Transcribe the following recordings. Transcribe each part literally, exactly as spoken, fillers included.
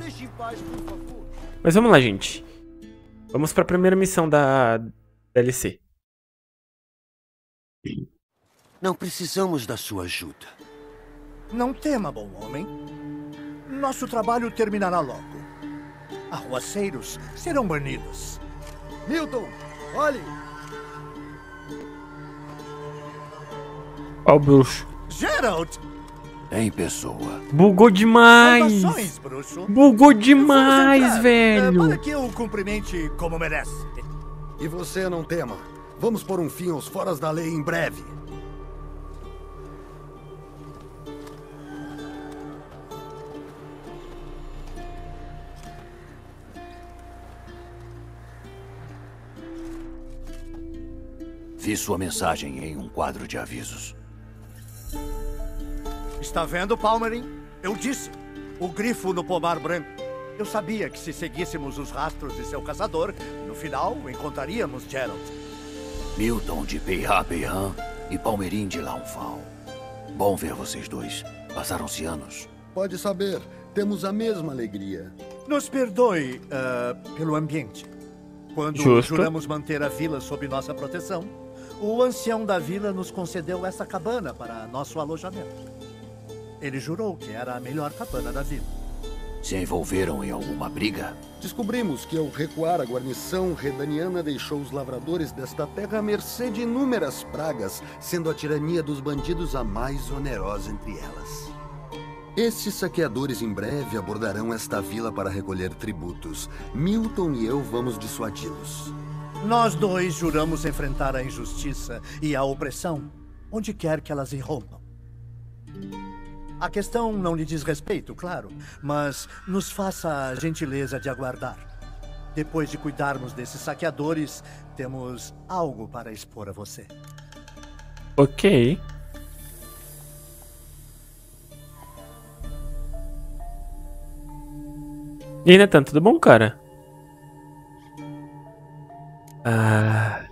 Deixe em paz, por favor. Mas vamos lá, gente. Vamos para a primeira missão da D L C. Não precisamos da sua ajuda. Não tema, bom homem. Nosso trabalho terminará logo. Arruaceiros serão banidos. Milton, olhe! Ó o bruxo. Geralt! Em pessoa. Bugou demais! Saudações, Bugou demais, velho! É, para que eu o cumprimente como merece. E você não tema. Vamos pôr um fim aos foras da lei em breve. Vi sua mensagem em um quadro de avisos. Está vendo, Palmerin? Eu disse, o grifo no pomar branco. Eu sabia que se seguíssemos os rastros de seu caçador, no final encontraríamos Geralt. Milton de Peyrac-Peyran e Palmerin de Launfal. Bom ver vocês dois. Passaram-se anos. Pode saber, temos a mesma alegria. Nos perdoe uh, pelo ambiente. Quando Justo. juramos manter a vila sob nossa proteção, o ancião da vila nos concedeu essa cabana para nosso alojamento. Ele jurou que era a melhor cabana da vila. Se envolveram em alguma briga? Descobrimos que ao recuar a guarnição redaniana deixou os lavradores desta terra à mercê de inúmeras pragas, sendo a tirania dos bandidos a mais onerosa entre elas. Esses saqueadores em breve abordarão esta vila para recolher tributos. Milton e eu vamos dissuadi-los. Nós dois juramos enfrentar a injustiça e a opressão, onde quer que elas irrompam. A questão não lhe diz respeito, claro, mas nos faça a gentileza de aguardar. Depois de cuidarmos desses saqueadores, temos algo para expor a você. Ok. E aí, Nathan, tudo bom, cara? Ah...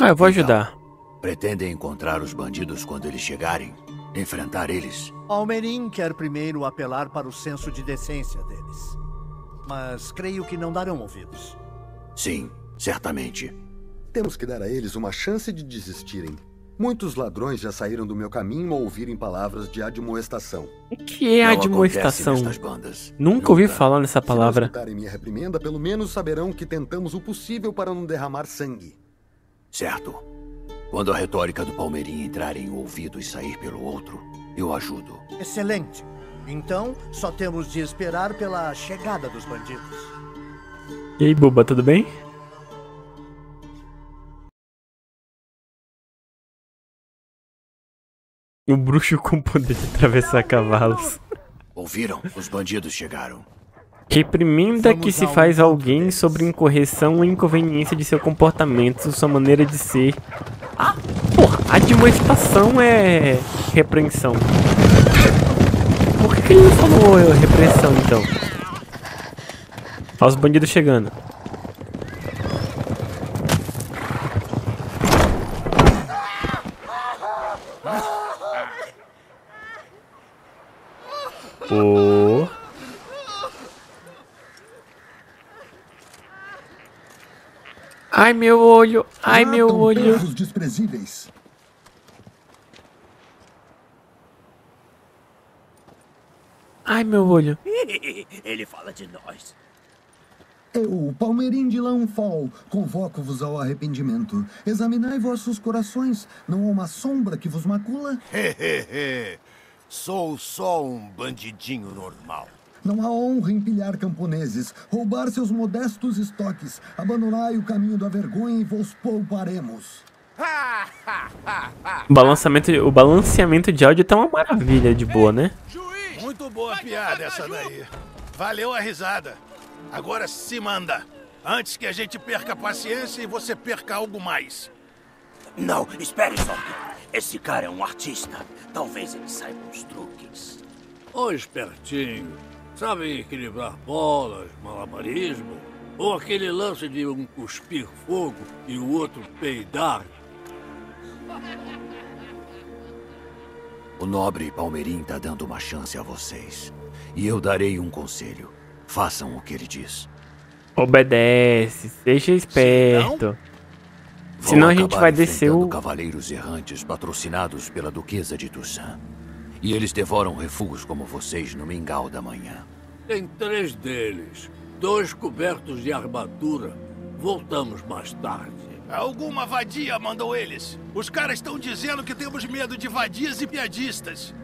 Ah, eu vou ajudar. Então, pretendem encontrar os bandidos quando eles chegarem? Enfrentar eles? Palmerin quer primeiro apelar para o senso de decência deles. Mas creio que não darão ouvidos. Sim, certamente. Temos que dar a eles uma chance de desistirem. Muitos ladrões já saíram do meu caminho ao ouvirem palavras de admoestação. O que é admoestação? Nunca ouvi falar nessa palavra. Se escutarem minha reprimenda, pelo menos saberão que tentamos o possível para não derramar sangue. Certo. Quando a retórica do Palmerin entrar em um ouvido e sair pelo outro, eu ajudo. Excelente. Então, só temos de esperar pela chegada dos bandidos. E aí, boba, tudo bem? O bruxo com poder de atravessar cavalos. Ouviram? Os bandidos chegaram. Reprimenda que se faz a alguém sobre incorreção ou inconveniência de seu comportamento, sua maneira de ser. Ah, porra, admoestação é repreensão. Por que, que ele não falou repressão, então? Olha os bandidos chegando. Oh. Ai, meu olho, ai, meu Matam olho. Os desprezíveis. Ai, meu olho. Ele fala de nós. Eu, Palmerin de Launfal, convoco-vos ao arrependimento. Examinai vossos corações, não há uma sombra que vos macula? Sou só um bandidinho normal. Não há honra em pilhar camponeses, roubar seus modestos estoques. Abandonai o caminho da vergonha e vos pouparemos. Balançamento, o balanceamento de áudio tá uma maravilha de boa, né? Ei, juiz, muito boa piada essa daí. Valeu a risada. Agora se manda. Antes que a gente perca a paciência e você perca algo mais. Não, espere só. Esse cara é um artista. Talvez ele saiba uns truques. Ô, espertinho. Sabem equilibrar bolas, malabarismo? Ou aquele lance de um cuspir fogo e o outro peidar? O nobre Palmerin tá dando uma chance a vocês. E eu darei um conselho. Façam o que ele diz. Obedece, seja esperto. Se Senão a gente vai descer o... cavaleiros errantes patrocinados pela Duquesa de Toussaint. E eles devoram refugos como vocês no mingau da manhã. Tem três deles. Dois cobertos de armadura. Voltamos mais tarde. Alguma vadia mandou eles. Os caras estão dizendo que temos medo de vadias e piadistas.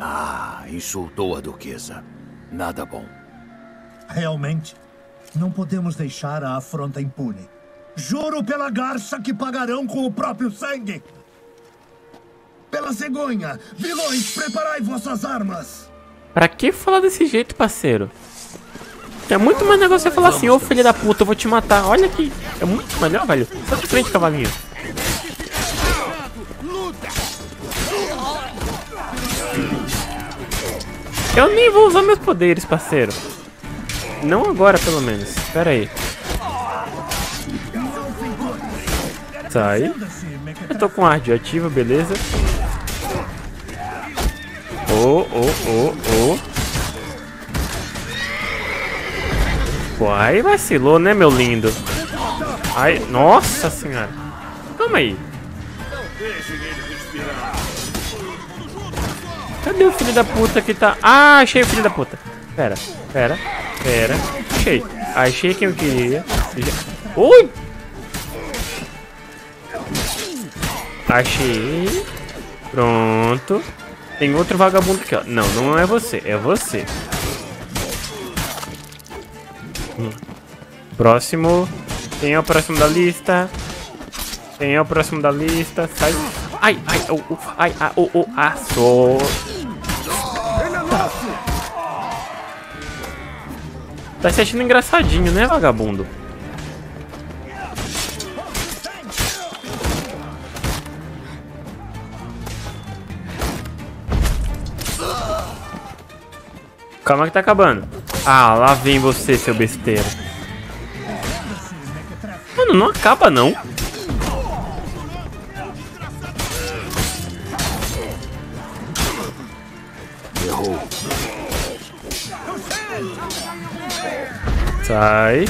Ah, insultou a duquesa. Nada bom. Realmente, não podemos deixar a afronta impune. Juro pela garça que pagarão com o próprio sangue. Pela cegonha, vilões, preparai vossas armas. Pra que falar desse jeito, parceiro? É muito mais negócio você falar assim, ô oh, filho da puta, eu vou te matar. Olha aqui, é muito melhor, velho. Sai de frente, cavalinho. Eu nem vou usar meus poderes, parceiro. Não agora, pelo menos. Pera aí. Sai. Eu tô com arde ativa, beleza. Oh, oh, oh, oh. Pô, aí vacilou, né, meu lindo? Ai, nossa senhora. Calma aí. Cadê o filho da puta que tá... Ah, achei o filho da puta. Pera, pera, pera. Achei. Achei quem eu queria. Ui! Achei. Pronto. Tem outro vagabundo aqui, ó. Não, não é você. É você. Próximo. Quem é o próximo da lista? Quem é o próximo da lista? Sai. Ai, ai, oh, oh, ai, ah, oh, oh, ah, só. Tá. Tá se achando engraçadinho, né, vagabundo? Calma que tá acabando. Ah, lá vem você, seu besteira. Mano, não acaba, não. Errou. Sai.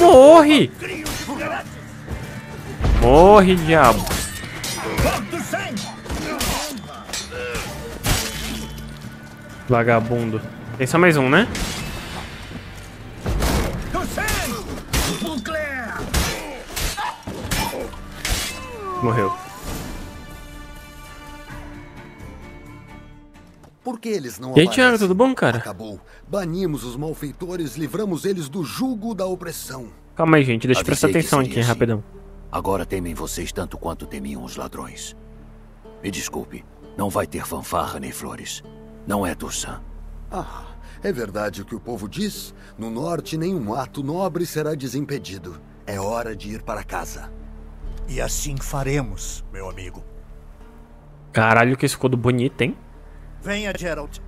Morre. Morre, diabo. Vagabundo. Tem só mais um, né? Morreu. Por que eles não aparecem? E aí, Thiago, tudo bom, cara? Acabou. Banimos os malfeitores, livramos eles do jugo da opressão. Calma aí, gente. Deixa eu prestar atenção aqui, rapidão. Agora temem vocês tanto quanto temiam os ladrões. Me desculpe, não vai ter fanfarra nem flores. Não é, Toussaint. Ah, é verdade o que o povo diz. No norte, nenhum ato nobre será desimpedido. É hora de ir para casa. E assim faremos, meu amigo. Caralho, que escudo bonito, hein? Venha, Geralt.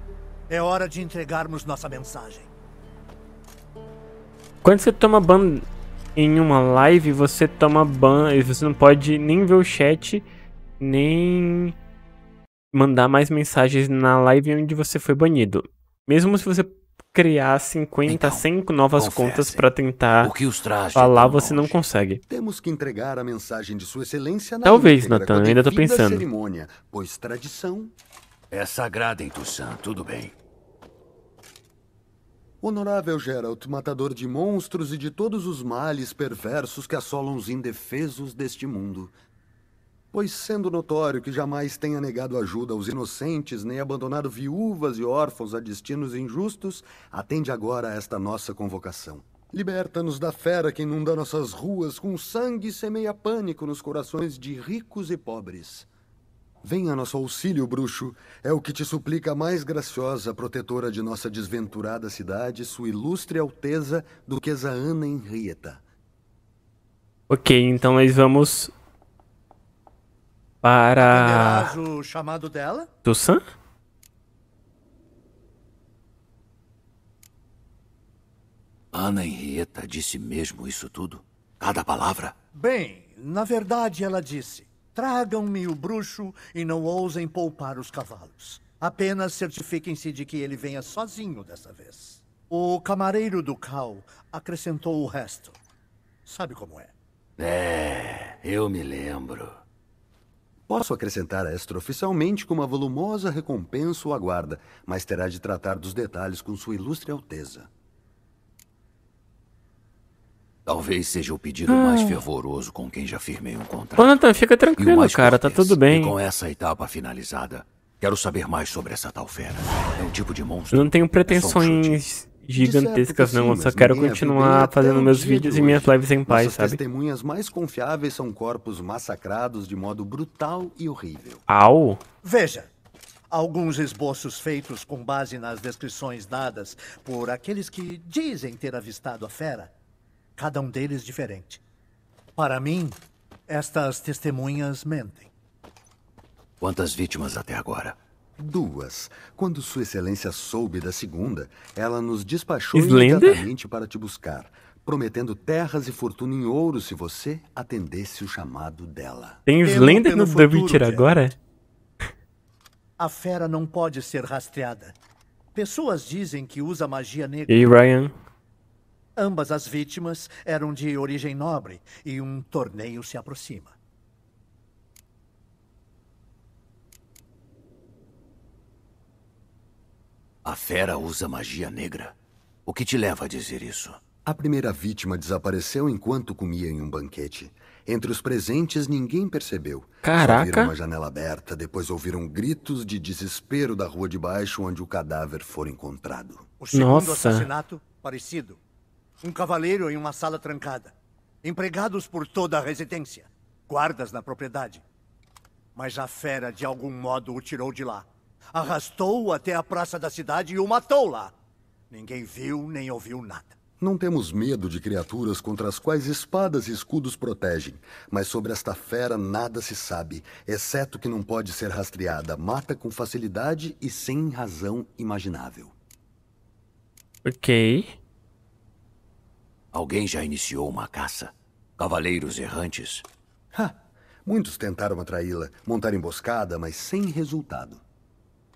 É hora de entregarmos nossa mensagem. Quando você toma ban em uma live, você toma ban e você não pode nem ver o chat, nem... mandar mais mensagens na live onde você foi banido. Mesmo se você criar cinquenta, cem novas contas para tentar falar, você não consegue. Temos que entregar a mensagem de sua excelência na Talvez, Nathan, eu ainda tô pensando. Cerimônia, pois tradição é sagrada em Toussaint, tudo bem. Honorável Geralt, matador de monstros e de todos os males perversos que assolam os indefesos deste mundo. Pois sendo notório que jamais tenha negado ajuda aos inocentes, nem abandonado viúvas e órfãos a destinos injustos, atende agora a esta nossa convocação. Liberta-nos da fera que inunda nossas ruas com sangue e semeia pânico nos corações de ricos e pobres. Venha a nosso auxílio, bruxo, é o que te suplica a mais graciosa protetora de nossa desventurada cidade, sua ilustre alteza, Duquesa Anna Henrietta. Ok, então nós vamos... para... o chamado dela? Toussaint? Anna Henrietta disse mesmo isso tudo? Cada palavra? Bem, na verdade ela disse. Tragam-me o bruxo e não ousem poupar os cavalos. Apenas certifiquem-se de que ele venha sozinho dessa vez. O camareiro do Cal acrescentou o resto. Sabe como é? É, eu me lembro. Posso acrescentar extraoficialmente que uma volumosa recompensa o aguarda, mas terá de tratar dos detalhes com sua ilustre alteza. Talvez seja o pedido ah. mais fervoroso com quem já firmei um contrato. Jonathan, fica tranquilo, cara, cortês. Tá tudo bem. E com essa etapa finalizada, quero saber mais sobre essa tal fera. É um tipo de monstro. Eu não tenho pretensões gigantescas, não. Eu só quero continuar fazendo meus vídeos e minhas lives em paz, sabe? As testemunhas mais confiáveis são corpos massacrados de modo brutal e horrível. Au! Veja. Alguns esboços feitos com base nas descrições dadas por aqueles que dizem ter avistado a fera. Cada um deles diferente. Para mim, estas testemunhas mentem. Quantas vítimas até agora? Duas. Quando Sua Excelência soube da segunda, ela nos despachou imediatamente para te buscar, prometendo terras e fortuna em ouro se você atendesse o chamado dela. Tem Slender no The Witcher agora? A fera não pode ser rastreada. Pessoas dizem que usa magia negra. E Ryan? Ambas as vítimas eram de origem nobre e um torneio se aproxima. A fera usa magia negra. O que te leva a dizer isso? A primeira vítima desapareceu enquanto comia em um banquete. Entre os presentes, ninguém percebeu. Caraca! Viram uma janela aberta, depois ouviram gritos de desespero da rua de baixo onde o cadáver foi encontrado. O segundo Nossa. assassinato, parecido. Um cavaleiro em uma sala trancada. Empregados por toda a residência. Guardas na propriedade. Mas a fera de algum modo o tirou de lá. Arrastou-o até a praça da cidade e o matou lá. Ninguém viu nem ouviu nada. Não temos medo de criaturas contra as quais espadas e escudos protegem. Mas sobre esta fera nada se sabe. Exceto que não pode ser rastreada. Mata com facilidade e sem razão imaginável. Ok... Alguém já iniciou uma caça? Cavaleiros errantes? Ha! Muitos tentaram atraí-la, montar emboscada, mas sem resultado.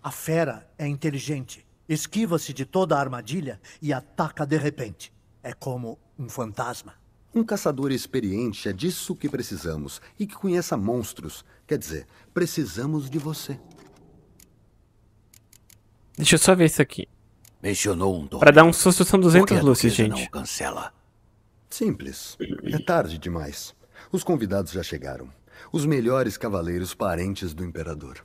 A fera é inteligente. Esquiva-se de toda a armadilha e ataca de repente. É como um fantasma. Um caçador experiente é disso que precisamos e que conheça monstros. Quer dizer, precisamos de você. Deixa eu só ver isso aqui. Mencionou um dom. Pra dar um susto são duzentas luzes, gente. Não cancela. Simples. É tarde demais. Os convidados já chegaram. Os melhores cavaleiros parentes do imperador.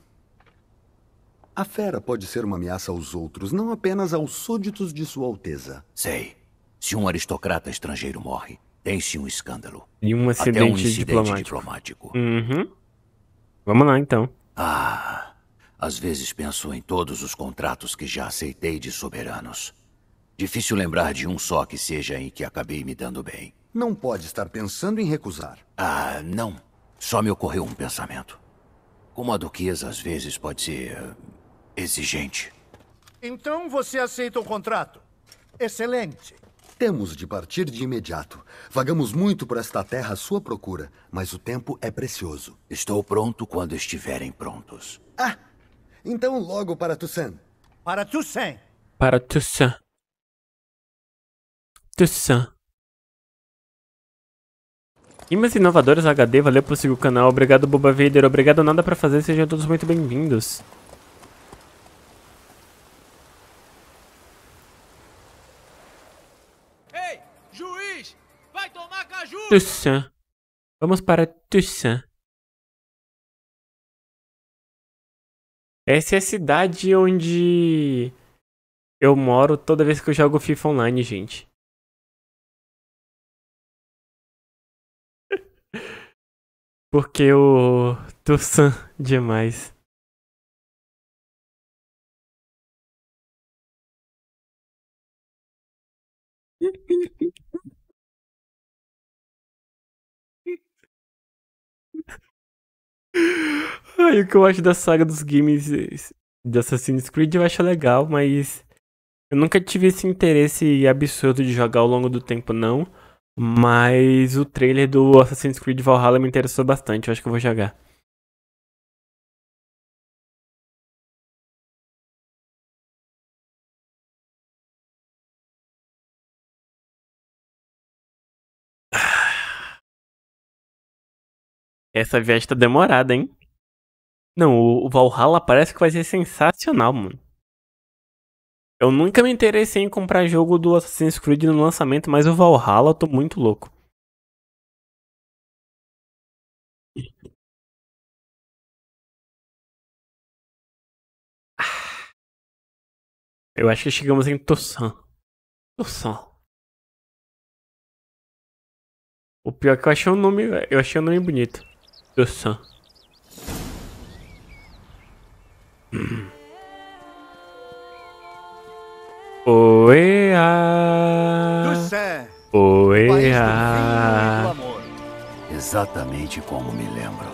A fera pode ser uma ameaça aos outros, não apenas aos súditos de sua alteza. Sei. Se um aristocrata estrangeiro morre, tem-se um escândalo. E um acidente, Até um incidente diplomático. diplomático. Uhum. Vamos lá, então. Ah, às vezes penso em todos os contratos que já aceitei de soberanos. Difícil lembrar de um só que seja em que acabei me dando bem. Não pode estar pensando em recusar. Ah, não. Só me ocorreu um pensamento. Como a duquesa às vezes pode ser... Uh, exigente. Então você aceita o contrato. Excelente. Temos de partir de imediato. Vagamos muito por esta terra à sua procura, mas o tempo é precioso. Estou pronto quando estiverem prontos. Ah! Então logo para Toussaint. Para Toussaint. Para Toussaint. Toussaint. Imas inovadoras H D, valeu por seguir o canal. Obrigado, Boba Vader. Obrigado, nada pra fazer. Sejam todos muito bem-vindos. Ei, juiz! Vai tomar caju! Toussaint. Vamos para Toussaint. Essa é a cidade onde eu moro toda vez que eu jogo FIFA Online, gente. Porque eu tô sã demais. Ai, o que eu acho da saga dos games de Assassin's Creed eu acho legal, mas eu nunca tive esse interesse absurdo de jogar ao longo do tempo, não. Mas o trailer do Assassin's Creed Valhalla me interessou bastante, eu acho que eu vou jogar. Essa viagem tá demorada, hein? Não, o Valhalla parece que vai ser sensacional, mano. Eu nunca me interessei em comprar jogo do Assassin's Creed no lançamento, mas o Valhalla eu tô muito louco. Eu acho que chegamos em Toussaint. Toussaint. O pior é que eu achei o nome, eu achei o nome bonito. Toussaint. Oea. Toussaint. Oea. Exatamente como me lembro.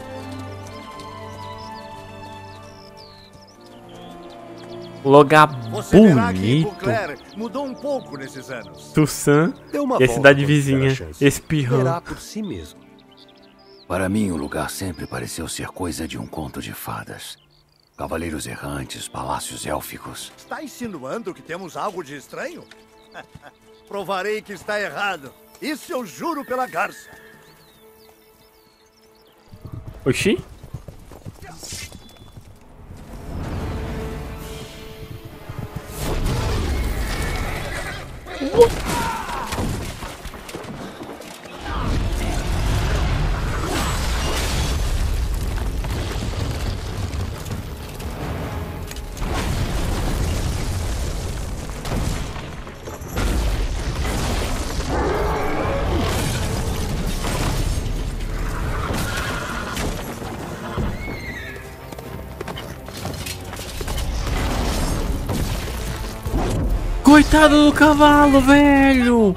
Logar bonito. Mudou um pouco nesses anos. Toussaint e a cidade vizinha espirrando por si mesmo. Para mim, o lugar sempre pareceu ser coisa de um conto de fadas. Cavaleiros errantes, palácios élficos. Está insinuando que temos algo de estranho? Provarei que está errado. Isso eu juro pela garça. Oxi? Coitado do cavalo, velho!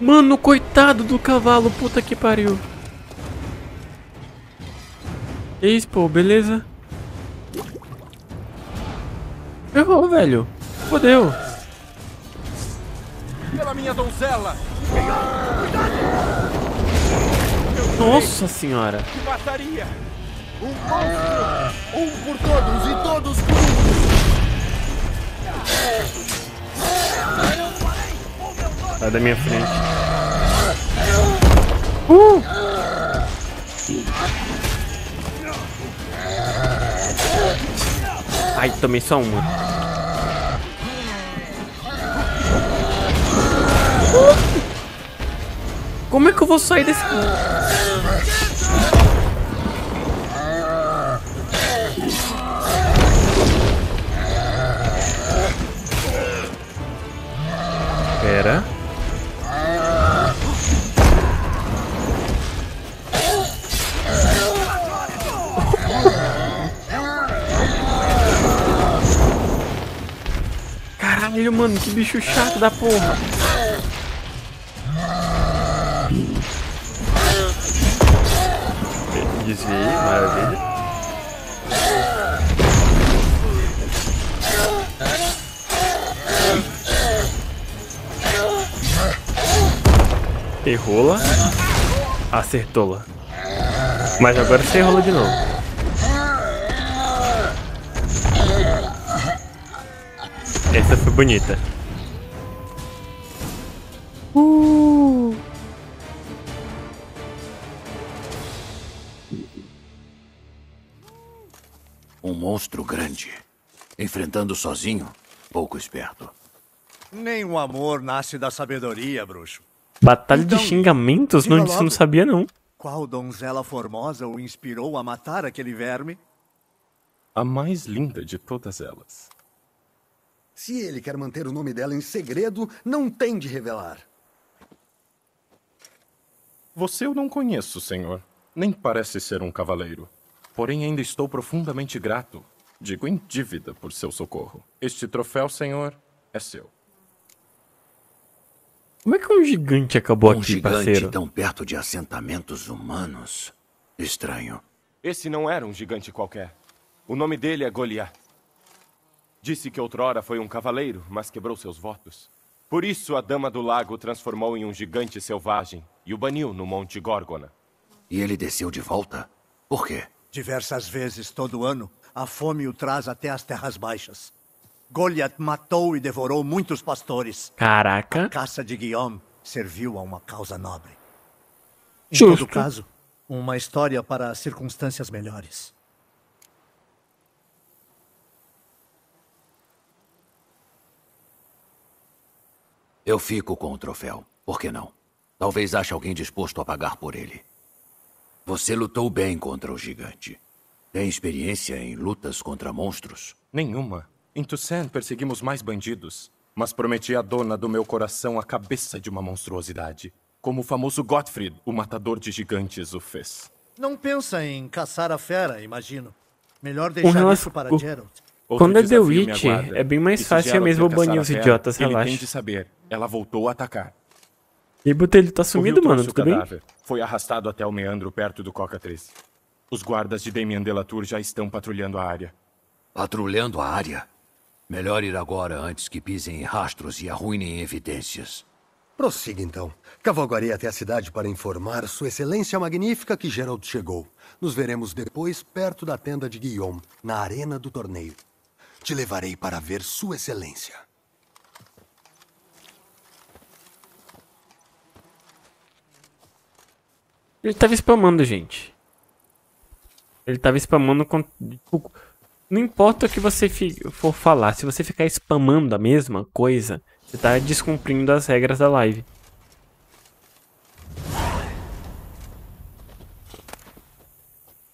Mano, coitado do cavalo, puta que pariu! E isso, pô, beleza? Errou, velho! Fodeu! Pela minha donzela! Nossa senhora! Que batalha! Um monstro! Um por todos e todos por um! Sai da minha frente! Uh! Ai, tomei só uma! Uh! Como é que eu vou sair desse... Pera. Caralho, mano, que bicho chato da porra. Desviei, maravilha. Errou-la, acertou-la. Mas agora você errou de novo. Essa foi bonita. Uh. Um monstro grande, enfrentando sozinho, pouco esperto. Nem o amor nasce da sabedoria, bruxo. Batalha então, de xingamentos? Não, isso não sabia, não. Qual donzela formosa o inspirou a matar aquele verme? A mais linda de todas elas. Se ele quer manter o nome dela em segredo, não tem de revelar. Você eu não conheço, senhor. Nem parece ser um cavaleiro. Porém, ainda estou profundamente grato. Digo em dívida por seu socorro. Este troféu, senhor, é seu. Como é que um gigante acabou um aqui, parceiro? Um gigante tão perto de assentamentos humanos. Estranho. Esse não era um gigante qualquer. O nome dele é Goliath. Disse que outrora foi um cavaleiro, mas quebrou seus votos. Por isso a Dama do Lago o transformou em um gigante selvagem e o baniu no Monte Górgona. E ele desceu de volta? Por quê? Diversas vezes todo ano, a fome o traz até as terras baixas. Goliath matou e devorou muitos pastores. Caraca. A caça de Guillaume serviu a uma causa nobre. Justo. Em todo caso, uma história para circunstâncias melhores. Eu fico com o troféu. Por que não? Talvez ache alguém disposto a pagar por ele. Você lutou bem contra o gigante. Tem experiência em lutas contra monstros? Nenhuma. Em Toussaint perseguimos mais bandidos, mas prometi à dona do meu coração a cabeça de uma monstruosidade, como o famoso Gottfried, o matador de gigantes, o fez. Não pensa em caçar a fera, imagino. Melhor deixar nosso... isso para o... Geralt. Quando é The Witcher, é bem mais fácil mesmo banir os idiotas, relaxa. Ele tem de saber. Ela voltou a atacar. E Botelho tá sumido, mano, tudo bem? Foi arrastado até o meandro perto do Coca três. Os guardas de Damian de Latour já estão patrulhando a área. Patrulhando a área? Melhor ir agora antes que pisem em rastros e arruinem evidências. Prossiga então. Cavalgarei até a cidade para informar Sua Excelência Magnífica que Geralt chegou. Nos veremos depois perto da tenda de Guillaume, na arena do torneio. Te levarei para ver Sua Excelência. Ele tava spamando, gente. Ele tava spamando com... Não importa o que você for falar, se você ficar spamando a mesma coisa, você tá descumprindo as regras da live.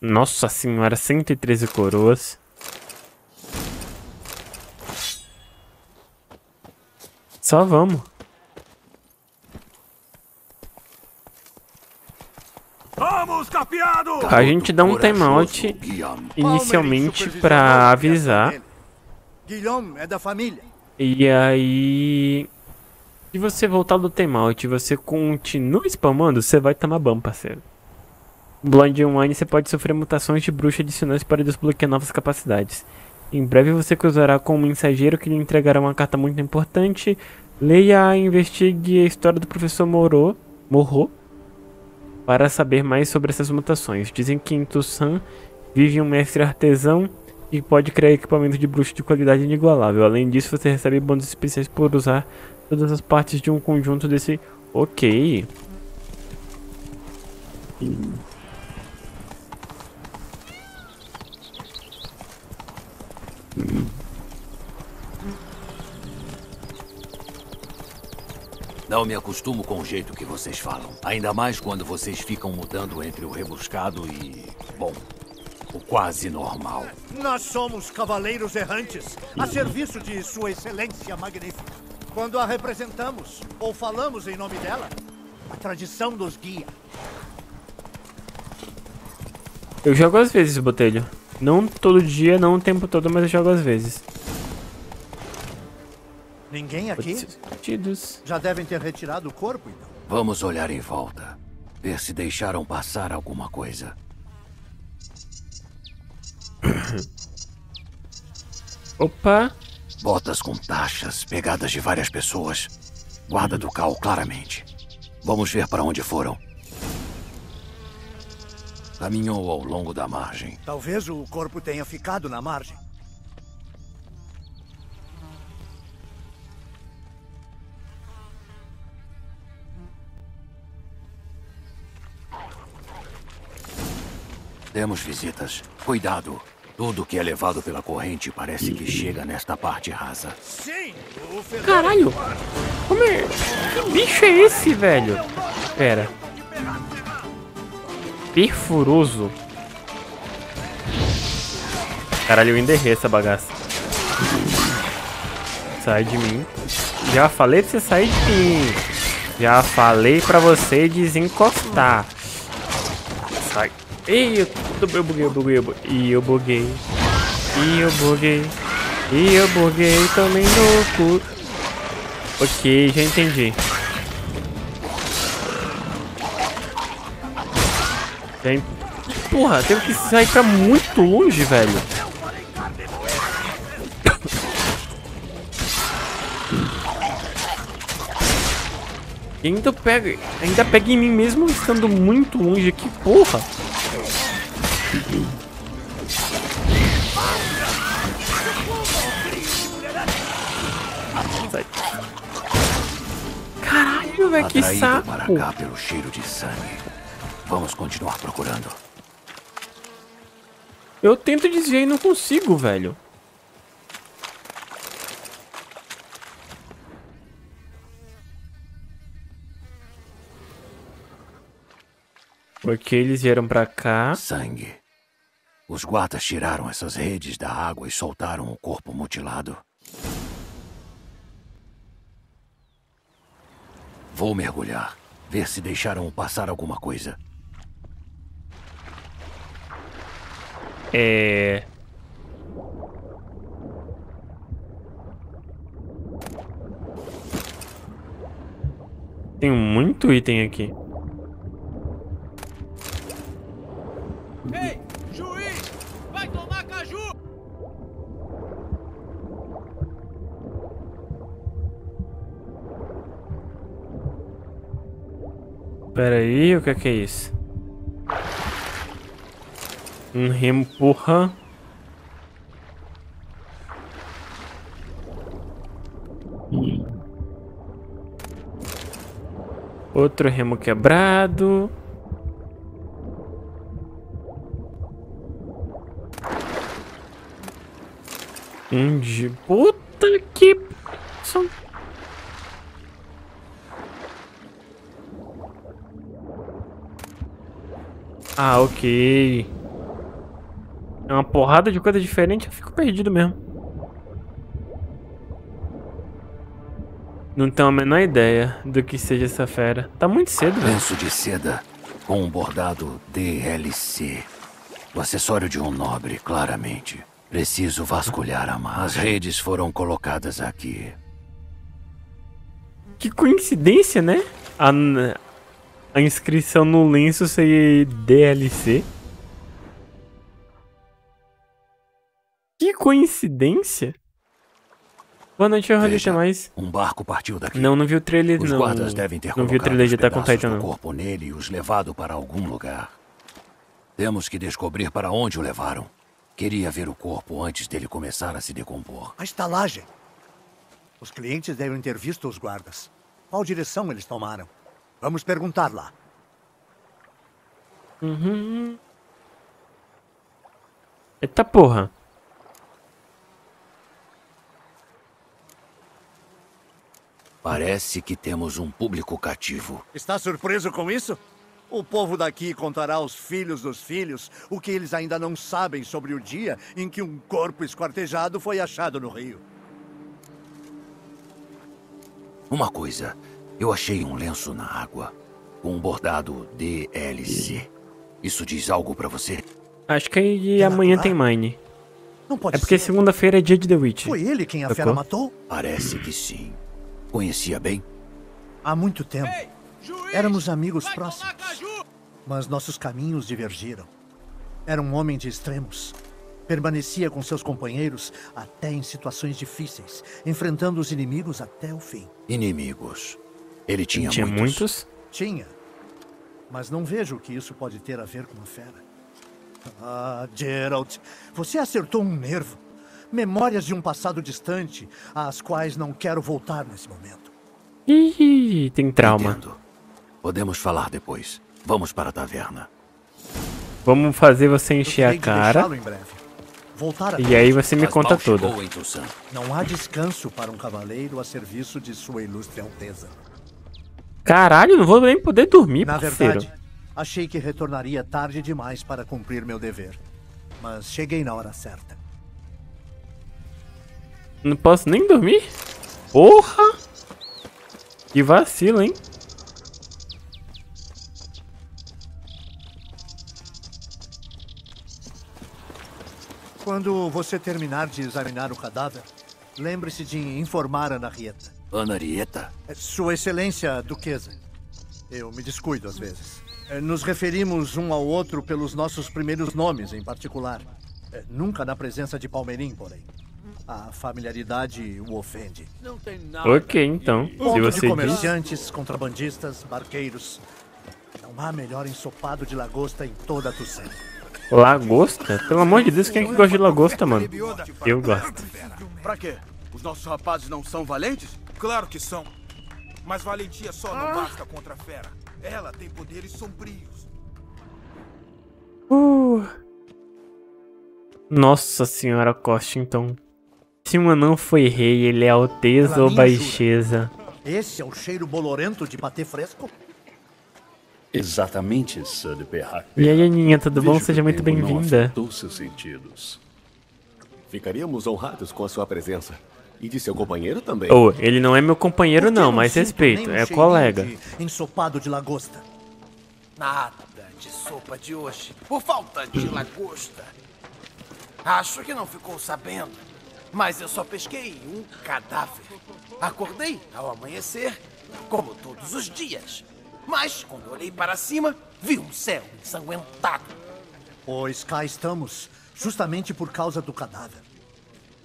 Nossa senhora, cento e treze coroas. Só vamos. Vamos, capiado! A gente dá um timeout inicialmente pra avisar. Guilherme é da família. E aí, se você voltar do timeout e você continua spamando, você vai tomar ban, parceiro. Blind Online, você pode sofrer mutações de bruxa adicionais para desbloquear novas capacidades. Em breve você cruzará com um mensageiro que lhe entregará uma carta muito importante. Leia e investigue a história do professor Moro, Morro para saber mais sobre essas mutações. Dizem que em Toussaint vive um mestre artesão e pode criar equipamentos de bruxo de qualidade inigualável. Além disso, você recebe bônus especiais por usar todas as partes de um conjunto desse... Ok. E... Não me acostumo com o jeito que vocês falam. Ainda mais quando vocês ficam mudando entre o rebuscado e... bom, o quase normal. Nós somos cavaleiros errantes, a serviço de Sua Excelência Magnífica. Quando a representamos, ou falamos em nome dela, a tradição nos guia. Eu jogo às vezes, Botelho. Não todo dia, não o tempo todo, mas eu jogo às vezes. Ninguém aqui? Já devem ter retirado o corpo, então. Vamos olhar em volta. Ver se deixaram passar alguma coisa. Opa! Botas com taxas, pegadas de várias pessoas. Guarda do cal, claramente. Vamos ver para onde foram. Caminhou ao longo da margem. Talvez o corpo tenha ficado na margem. Temos visitas. Cuidado. Tudo que é levado pela corrente parece que chega nesta parte rasa. Sim, o Caralho. Como é... Que bicho é esse, velho? Pera. Perfuroso. Caralho, eu enderrei essa bagaça. Sai de mim. Já falei pra você sair de mim. Já falei pra você desencostar. Sai. Ei, eu, eu buguei, eu buguei, eu buguei. E eu buguei. E eu buguei. E eu buguei também no cu. Ok, já entendi. Já ent... Porra, teve que sair pra muito longe, velho. E ainda pega, ainda pega em mim mesmo estando muito longe aqui, porra. velho, que saco. Para cá pelo cheiro de sangue. Vamos continuar procurando. Eu tento desviar e não consigo, velho. Porque eles vieram pra cá. Sangue. Os guardas tiraram essas redes da água e soltaram o corpo mutilado. Vou mergulhar, ver se deixaram passar alguma coisa. É... Tem muito item aqui. Ei, juiz! Vai tomar caju! Pera aí, o que é que é isso? Um remo, porra. Outro remo quebrado. Um de puta que... Ah, ok. É uma porrada de coisa diferente, eu fico perdido mesmo. Não tenho a menor ideia do que seja essa fera. Tá muito cedo, velho. Lenço de seda com um bordado D L C. O acessório de um nobre, claramente. Preciso vasculhar a massa. As redes foram colocadas aqui. Que coincidência, né? A, a inscrição no lenço seria D L C. Que coincidência? Boa noite, eu veja, mais. Um barco partiu daqui. Não, não vi o trailer, os não. Os guardas devem ter não vi o trailer de Attack on Titan, não. Corpo nele e os levado para algum lugar. Temos que descobrir para onde o levaram. Queria ver o corpo antes dele começar a se decompor. A estalagem. Os clientes devem ter visto os guardas. Qual direção eles tomaram? Vamos perguntar lá. Uhum. Eita porra. Parece que temos um público cativo. Está surpreso com isso? O povo daqui contará aos filhos dos filhos o que eles ainda não sabem sobre o dia em que um corpo esquartejado foi achado no rio. Uma coisa, eu achei um lenço na água, com um bordado D L C. Isso diz algo pra você? Acho que aí amanhã tem mine. Não pode ser. É porque segunda-feira é dia de The Witcher. Foi ele quem a fera matou? Parece que sim. Conhecia bem? Há muito tempo. Ei, juiz, éramos amigos próximos, mas nossos caminhos divergiram. Era um homem de extremos. Permanecia com seus companheiros até em situações difíceis, enfrentando os inimigos até o fim. Inimigos? Ele tinha, tinha muitos? muitos? Tinha, mas não vejo o que isso pode ter a ver com a fera. Ah, Geralt, você acertou um nervo. Memórias de um passado distante, às quais não quero voltar nesse momento. Ih, tem trauma. Entendo. Podemos falar depois. Vamos para a taverna. Vamos fazer você encher a cara. Em breve. Voltar a e aí você me conta tudo. Não há descanso para um cavaleiro a serviço de sua ilustre alteza. Caralho, não vou nem poder dormir, Na parceiro. Verdade, achei que retornaria tarde demais para cumprir meu dever. Mas cheguei na hora certa. Não posso nem dormir? Porra! Que vacilo, hein? Quando você terminar de examinar o cadáver, lembre-se de informar Anna Henrietta. Anna Henrietta? Sua Excelência, Duquesa. Eu me descuido às vezes. Nos referimos um ao outro pelos nossos primeiros nomes, em particular. Nunca na presença de Palmerin, porém. A familiaridade o ofende. Não tem nada. Ok, então. Se você comerciantes, diz... contrabandistas, barqueiros. Não há melhor ensopado de lagosta em toda a Toussaint. Lagosta? Pelo amor de Deus, quem é que gosta de lagosta, mano? Eu gosto. Pra quê? Os nossos rapazes não são valentes? Claro que são. Mas valentia só não ah. basta contra a fera. Ela tem poderes sombrios. Uh. Nossa senhora Costa, então. Se um anão foi rei, ele é alteza pra ou baixeza? Jura. Esse é o cheiro bolorento de patê fresco? Exatamente, Sir de Peyrac-Peyran. E aí, Aninha, tudo bom? Vejo Seja muito bem-vinda. Seus sentidos. Ficaríamos honrados com a sua presença. E de seu companheiro também. Oh, ele não é meu companheiro não, não, mas respeito, é colega. De ensopado de lagosta. Nada de sopa de hoje, por falta de hum. lagosta. Acho que não ficou sabendo, mas eu só pesquei um cadáver. Acordei ao amanhecer, como todos os dias. Mas, quando olhei para cima, vi um céu ensanguentado. Pois cá estamos, justamente por causa do cadáver.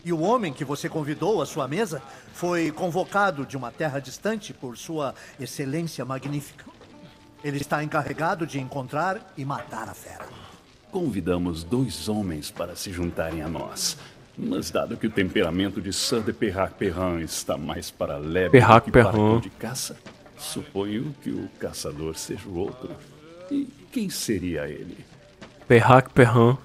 E o homem que você convidou à sua mesa foi convocado de uma terra distante por sua excelência magnífica. Ele está encarregado de encontrar e matar a fera. Convidamos dois homens para se juntarem a nós. Mas dado que o temperamento de Sir de Peyrac-Peyran está mais para lebre do que para cão de caça, suponho que o caçador seja o outro. E quem seria ele? Peyrac-Peyran.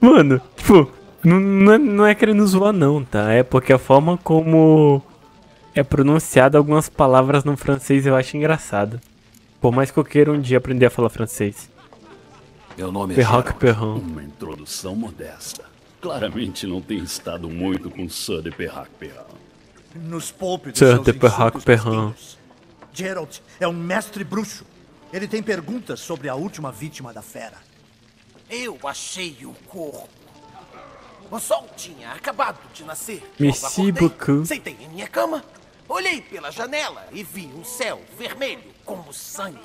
Mano, tipo, não, não, é, não é querendo zoar não, tá? É porque a forma como é pronunciada algumas palavras no francês eu acho engraçado. Por mais que eu queira um dia aprender a falar francês. Meu nome é Geralt, uma introdução modesta. Claramente não tem estado muito com Sir de Peyrac-Peyran. Nos poupe dos seus insultos. Geralt é um mestre bruxo. Ele tem perguntas sobre a última vítima da fera. Eu achei o corpo. O sol tinha acabado de nascer. Merci beaucoup. Sentei em minha cama, olhei pela janela e vi um céu vermelho como sangue.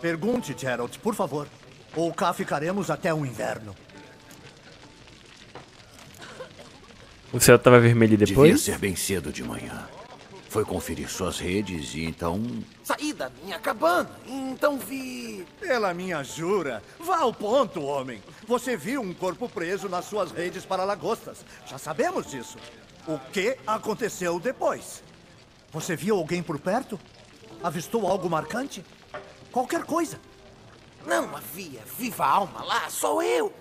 Pergunte, Geralt, por favor. Ou cá ficaremos até o inverno. O céu estava vermelho depois? Devia ser bem cedo de manhã. Foi conferir suas redes e então... Saí da minha cabana e então vi... Pela minha jura, vá ao ponto, homem. Você viu um corpo preso nas suas redes para lagostas. Já sabemos disso. O que aconteceu depois? Você viu alguém por perto? Avistou algo marcante? Qualquer coisa. Não havia viva alma lá, só eu.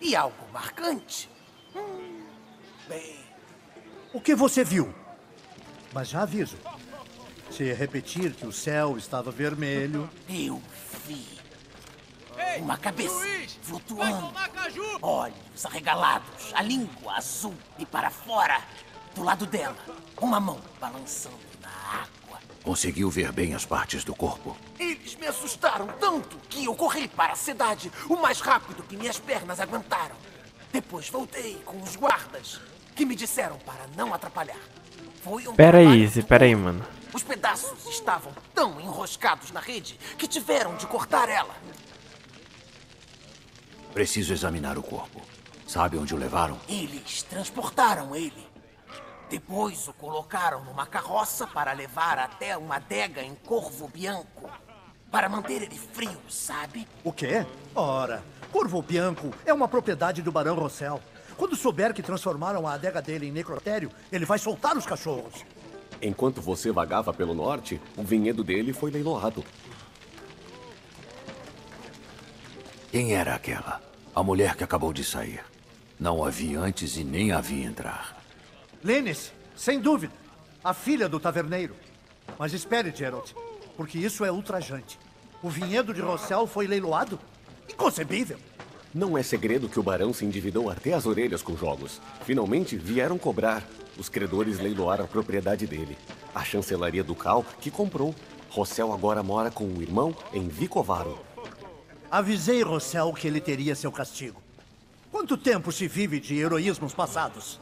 E algo marcante? Hum, bem... O que você viu? Mas já aviso, se repetir que o céu estava vermelho... Eu vi uma cabeça flutuando, olhos arregalados, a língua azul e para fora. Do lado dela, uma mão balançando na água. Conseguiu ver bem as partes do corpo? Eles me assustaram tanto que eu corri para a cidade o mais rápido que minhas pernas aguentaram. Depois voltei com os guardas, que me disseram para não atrapalhar. Pera aí, pera aí, mano. Os pedaços estavam tão enroscados na rede que tiveram de cortar ela. Preciso examinar o corpo. Sabe onde o levaram? Eles transportaram ele. Depois o colocaram numa carroça para levar até uma adega em Corvo Bianco. Para manter ele frio, sabe? O quê? Ora, Corvo Bianco é uma propriedade do Barão Rossel. Quando souber que transformaram a adega dele em necrotério, ele vai soltar os cachorros. Enquanto você vagava pelo norte, o vinhedo dele foi leiloado. Quem era aquela? A mulher que acabou de sair. Não a vi antes e nem a vi entrar. Lênis, sem dúvida. A filha do taverneiro. Mas espere, Geralt, porque isso é ultrajante. O vinhedo de Rossel foi leiloado? Inconcebível. Não é segredo que o barão se endividou até as orelhas com jogos. Finalmente vieram cobrar. Os credores leiloaram a propriedade dele. A chancelaria ducal que comprou. Rossel agora mora com o irmão em Vicovaro. Avisei Rossel que ele teria seu castigo. Quanto tempo se vive de heroísmos passados?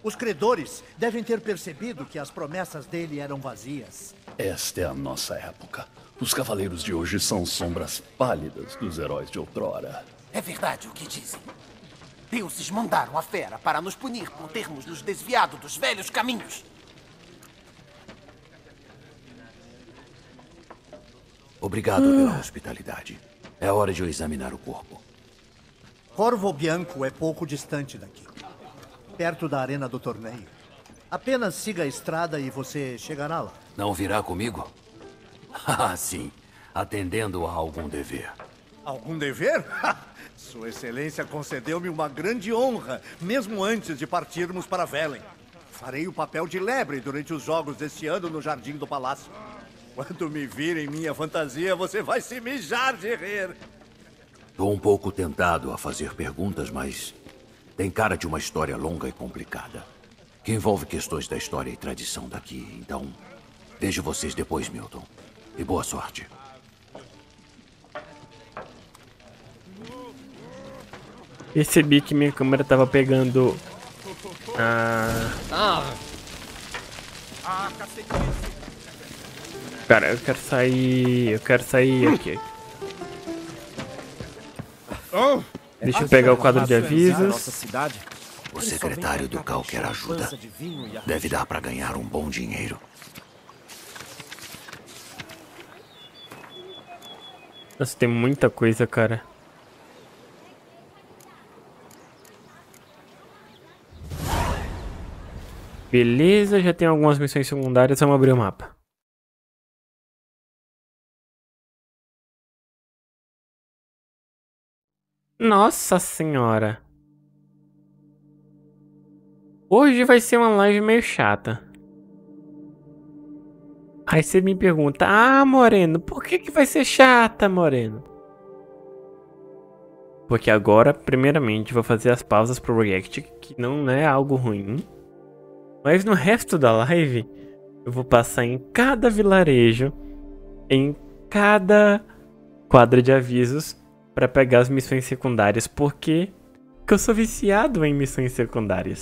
Os credores devem ter percebido que as promessas dele eram vazias. Esta é a nossa época. Os cavaleiros de hoje são sombras pálidas dos heróis de outrora. É verdade o que dizem. Deuses mandaram a fera para nos punir por termos nos desviado dos velhos caminhos. Obrigado ah. pela hospitalidade. É hora de eu examinar o corpo. Corvo Bianco é pouco distante daqui. Perto da arena do torneio. Apenas siga a estrada e você chegará lá. Não virá comigo? Ah, sim. Atendendo a algum dever. Algum dever? Sua Excelência concedeu-me uma grande honra, mesmo antes de partirmos para Velen. Farei o papel de lebre durante os jogos deste ano no Jardim do Palácio. Quando me vir em minha fantasia, você vai se mijar de rir. Tô um pouco tentado a fazer perguntas, mas... tem cara de uma história longa e complicada, que envolve questões da história e tradição daqui. Então, vejo vocês depois, Milton. E boa sorte. Percebi que minha câmera tava pegando... Ah... ah. Cara, eu quero sair... Eu quero sair aqui. Oh. Deixa eu pegar o quadro de avisos. O secretário do Cal quer ajuda. Deve dar para ganhar um bom dinheiro. Nossa, tem muita coisa, cara. Beleza, já tem algumas missões secundárias, vamos abrir o mapa. Nossa senhora. Hoje vai ser uma live meio chata. Aí você me pergunta, ah, Moreno, por que que vai ser chata, Moreno? Porque agora, primeiramente, vou fazer as pausas pro react, que não é algo ruim. Mas no resto da live, eu vou passar em cada vilarejo, em cada quadro de avisos, para pegar as missões secundárias, porque eu sou viciado em missões secundárias.